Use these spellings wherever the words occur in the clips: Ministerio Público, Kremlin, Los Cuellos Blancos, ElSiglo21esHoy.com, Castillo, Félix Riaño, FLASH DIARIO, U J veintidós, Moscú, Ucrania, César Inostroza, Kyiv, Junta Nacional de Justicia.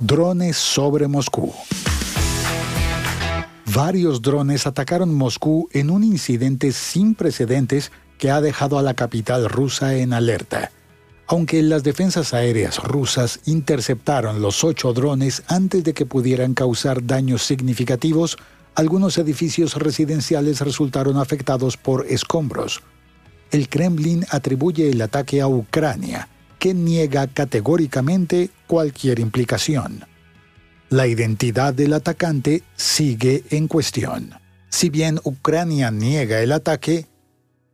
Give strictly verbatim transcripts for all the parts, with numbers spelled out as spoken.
Drones sobre Moscú. Varios drones atacaron Moscú en un incidente sin precedentes que ha dejado a la capital rusa en alerta. Aunque las defensas aéreas rusas interceptaron los ocho drones antes de que pudieran causar daños significativos, algunos edificios residenciales resultaron afectados por escombros. El Kremlin atribuye el ataque a Ucrania, que niega categóricamente cualquier implicación. La identidad del atacante sigue en cuestión. Si bien Ucrania niega el ataque,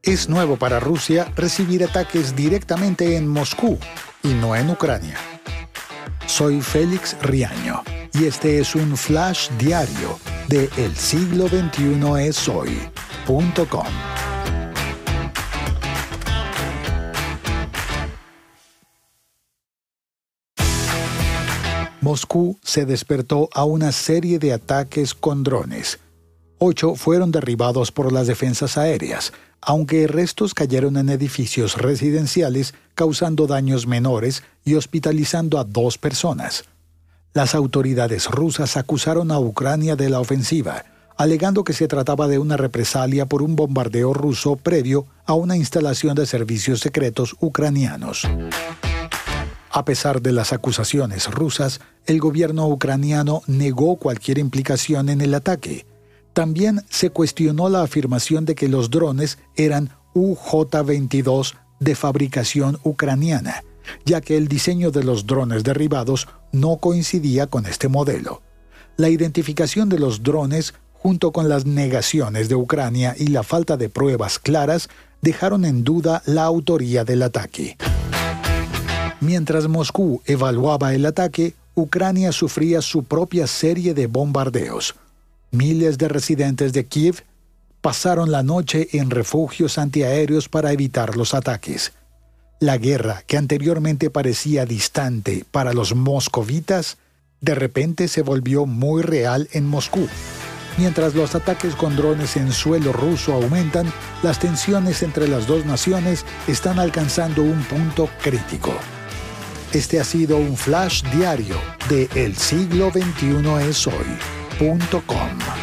es nuevo para Rusia recibir ataques directamente en Moscú y no en Ucrania. Soy Félix Riaño y este es un Flash Diario de el siglo veintiuno es hoy punto com. Moscú se despertó a una serie de ataques con drones. Ocho fueron derribados por las defensas aéreas, aunque restos cayeron en edificios residenciales, causando daños menores y hospitalizando a dos personas. Las autoridades rusas acusaron a Ucrania de la ofensiva, alegando que se trataba de una represalia por un bombardeo ruso previo a una instalación de servicios secretos ucranianos. A pesar de las acusaciones rusas, el gobierno ucraniano negó cualquier implicación en el ataque. También se cuestionó la afirmación de que los drones eran U J veintidós de fabricación ucraniana, ya que el diseño de los drones derribados no coincidía con este modelo. La identificación de los drones, junto con las negaciones de Ucrania y la falta de pruebas claras, dejaron en duda la autoría del ataque. Mientras Moscú evaluaba el ataque, Ucrania sufría su propia serie de bombardeos. Miles de residentes de Kyiv pasaron la noche en refugios antiaéreos para evitar los ataques. La guerra, que anteriormente parecía distante para los moscovitas, de repente se volvió muy real en Moscú. Mientras los ataques con drones en suelo ruso aumentan, las tensiones entre las dos naciones están alcanzando un punto crítico. Este ha sido un Flash Diario de el siglo veintiuno es hoy punto com.